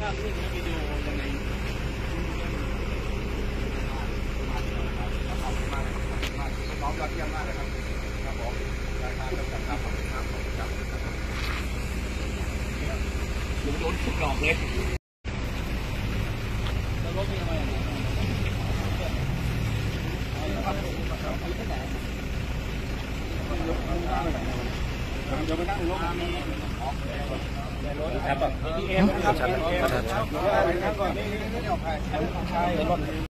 ครับพี่เอ็มครับ